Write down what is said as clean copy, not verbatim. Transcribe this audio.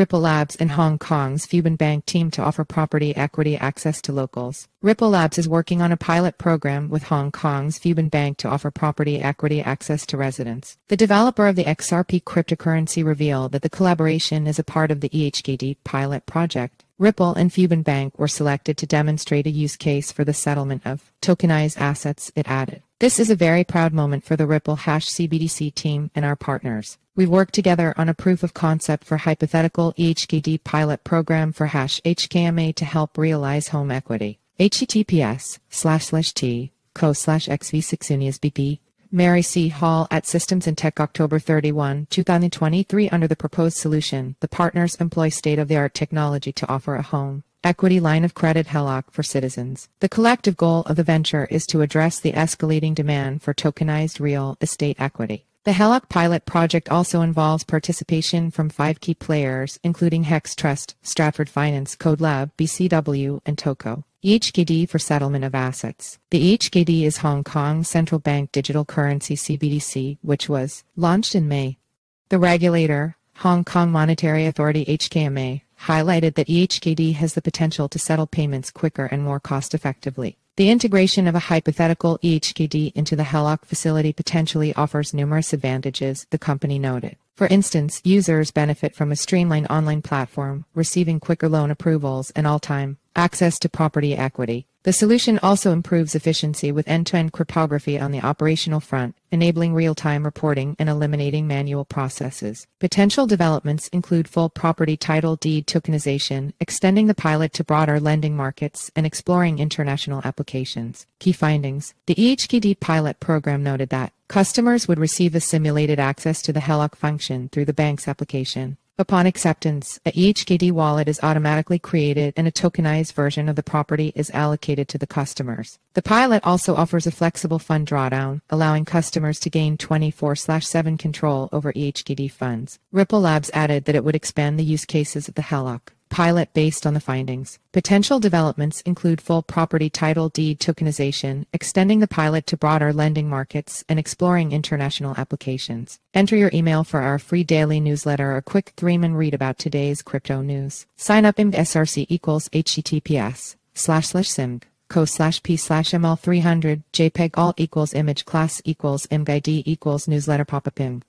Ripple Labs and Hong Kong's Fubon Bank team to offer property equity access to locals. Ripple Labs is working on a pilot program with Hong Kong's Fubon Bank to offer property equity access to residents. The developer of the XRP cryptocurrency revealed that the collaboration is a part of the e-HKD pilot project. Ripple and Fubon Bank were selected to demonstrate a use case for the settlement of tokenized assets, it added. This is a very proud moment for the Ripple Hash CBDC team and our partners. We worked together on a proof of concept for hypothetical e-HKD pilot program for Hash HKMA to help realize home equity. https://t.co/xv6uniasbp Mary C. Hall at Systems and Tech October 31, 2023. Under the proposed solution, the partners employ state-of-the-art technology to offer a home equity line of credit HELOC for citizens. The collective goal of the venture is to address the escalating demand for tokenized real estate equity. The HELOC pilot project also involves participation from 5 key players, including Hex Trust, Stratford Finance, KodeLab, BCW, and TOCO. e-HKD for settlement of assets. The e-HKD is Hong Kong's central bank digital currency CBDC, which was launched in May. The regulator, Hong Kong Monetary Authority HKMA, highlighted that e-HKD has the potential to settle payments quicker and more cost-effectively. The integration of a hypothetical e-HKD into the HELOC facility potentially offers numerous advantages, the company noted. For instance, users benefit from a streamlined online platform, receiving quicker loan approvals and all-time access to property equity. The solution also improves efficiency with end-to-end cryptography on the operational front, enabling real-time reporting and eliminating manual processes. Potential developments include full property title deed tokenization, extending the pilot to broader lending markets, and exploring international applications. Key findings. The e-HKD pilot program noted that customers would receive a simulated access to the HELOC function through the bank's application. Upon acceptance, a e-HKD wallet is automatically created and a tokenized version of the property is allocated to the customers. The pilot also offers a flexible fund drawdown, allowing customers to gain 24/7 control over e-HKD funds. Ripple Labs added that it would expand the use cases of the HELOC pilot based on the findings. Potential developments include full property title deed tokenization, extending the pilot to broader lending markets, and exploring international applications. Enter your email for our free daily newsletter or quick 3-minute read about today's crypto news. Sign up in SRC equals https://simg.co/p/ml300 JPEG alt equals image class equals img ID equals newsletter pop-up img.